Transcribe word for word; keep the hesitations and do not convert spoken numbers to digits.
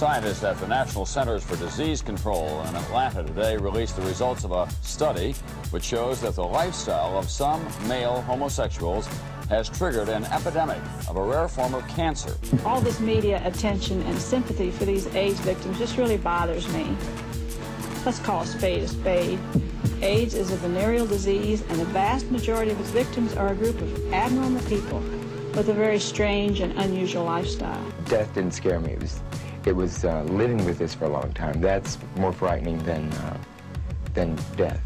Scientists at the National Centers for Disease Control in Atlanta today released the results of a study which shows that the lifestyle of some male homosexuals has triggered an epidemic of a rare form of cancer. All this media attention and sympathy for these AIDS victims just really bothers me. Let's call a spade a spade. AIDS is a venereal disease, and the vast majority of its victims are a group of abnormal people with a very strange and unusual lifestyle. Death didn't scare me. It was, it was uh, living with this for a long time. That's more frightening than, uh, than death.